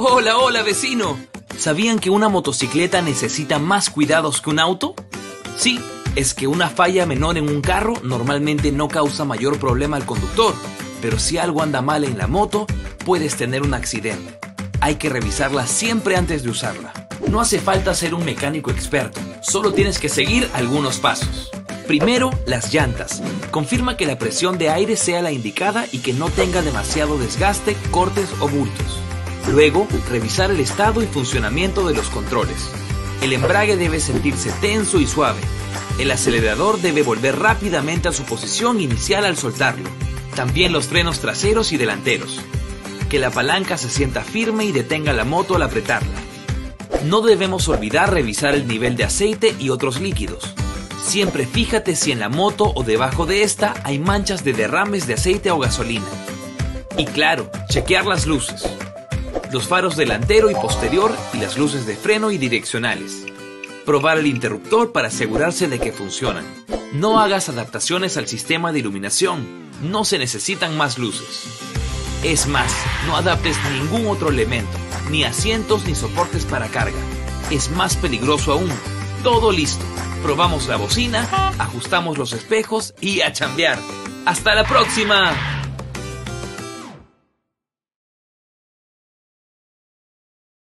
¡Hola, hola, vecino! ¿Sabían que una motocicleta necesita más cuidados que un auto? Sí, es que una falla menor en un carro normalmente no causa mayor problema al conductor, pero si algo anda mal en la moto, puedes tener un accidente. Hay que revisarla siempre antes de usarla. No hace falta ser un mecánico experto, solo tienes que seguir algunos pasos. Primero, las llantas. Confirma que la presión de aire sea la indicada y que no tenga demasiado desgaste, cortes o bultos. Luego, revisar el estado y funcionamiento de los controles. El embrague debe sentirse tenso y suave. El acelerador debe volver rápidamente a su posición inicial al soltarlo. También los frenos traseros y delanteros. Que la palanca se sienta firme y detenga la moto al apretarla. No debemos olvidar revisar el nivel de aceite y otros líquidos. Siempre fíjate si en la moto o debajo de esta hay manchas de derrames de aceite o gasolina. Y claro, chequear las luces. Los faros delantero y posterior y las luces de freno y direccionales. Probar el interruptor para asegurarse de que funcionan. No hagas adaptaciones al sistema de iluminación, no se necesitan más luces. Es más, no adaptes ningún otro elemento, ni asientos ni soportes para carga. Es más peligroso aún. Todo listo. Probamos la bocina, ajustamos los espejos y a chambear. ¡Hasta la próxima!